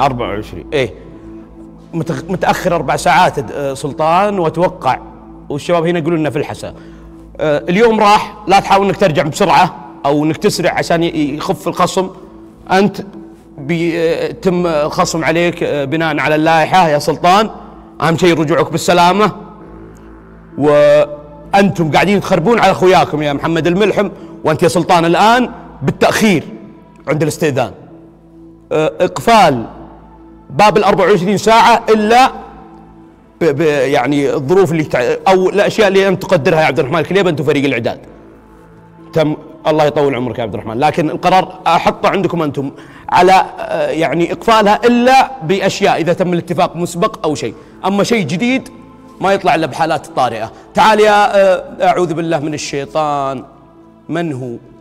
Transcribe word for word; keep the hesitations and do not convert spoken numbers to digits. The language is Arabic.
أربعة وعشرين ايه متاخر اربع ساعات سلطان، واتوقع والشباب هنا يقولون لنا في الحسا. اليوم راح، لا تحاول انك ترجع بسرعه او انك تسرع عشان يخف الخصم، انت بيتم الخصم عليك بناء على اللائحه يا سلطان. اهم شيء رجوعك بالسلامه، وانتم قاعدين تخربون على اخوياكم يا محمد الملحم وانت يا سلطان الان بالتاخير عند الاستئذان. اقفال باب ال أربعة وعشرين ساعة إلا ب ب يعني الظروف اللي تع... أو الأشياء اللي أنت تقدرها يا عبد الرحمن كليب أنت وفريق الإعداد. تم، الله يطول عمرك يا عبد الرحمن، لكن القرار أحطه عندكم أنتم على يعني إقفالها إلا بأشياء إذا تم الاتفاق مسبق أو شيء، أما شيء جديد ما يطلع إلا بحالات طارئة. تعال يا أعوذ بالله من الشيطان، من هو؟